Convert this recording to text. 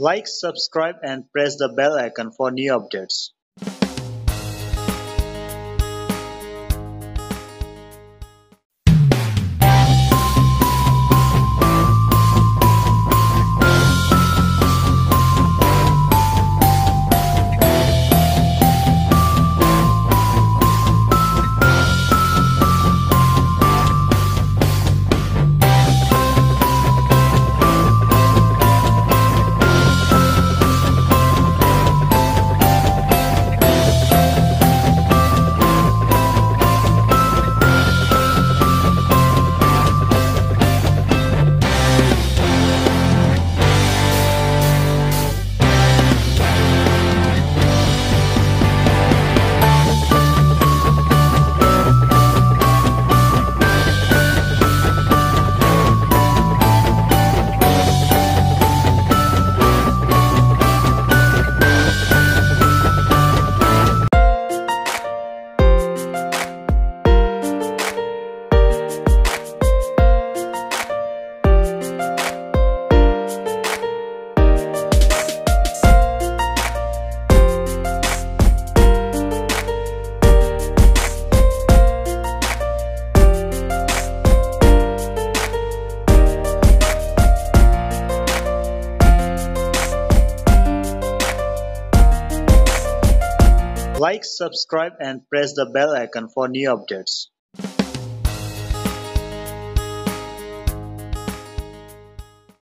Like, subscribe, and press the bell icon for new updates. Like, subscribe, and press the bell icon for new updates.